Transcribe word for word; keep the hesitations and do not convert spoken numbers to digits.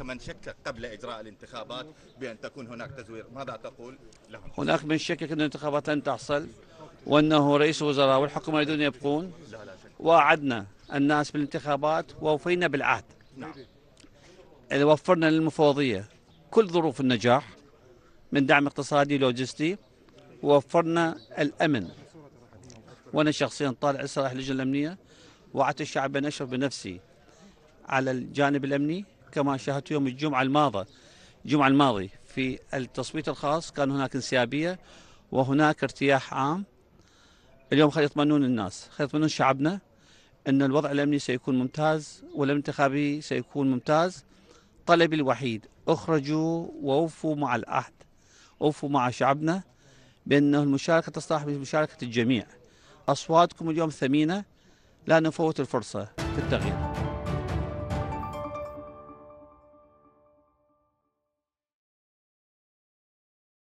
من شكك قبل إجراء الانتخابات بأن تكون هناك تزوير، ماذا تقول لهم؟ هناك من شكك أن الانتخابات لن تحصل، وأنه رئيس الوزراء والحكومة يريدون يبقون. وعدنا الناس بالانتخابات ووفينا بالعهد. نعم. وفرنا للمفوضية كل ظروف النجاح من دعم اقتصادي لوجستي، ووفرنا الأمن. وأنا شخصيا طالع إصلاح اللجنة الأمنية، وعدت الشعب أن أشرف بنفسي على الجانب الأمني، كما شاهدت يوم الجمعة الماضي الجمعة الماضي في التصويت الخاص كان هناك انسيابية وهناك ارتياح عام. اليوم خلي يطمنون الناس، خلي يطمنون شعبنا أن الوضع الأمني سيكون ممتاز والانتخابي سيكون ممتاز. طلبي الوحيد اخرجوا ووفوا مع العهد، ووفوا مع شعبنا بأنه المشاركة تصلح بمشاركة الجميع. أصواتكم اليوم ثمينة، لا نفوت الفرصة في التغيير.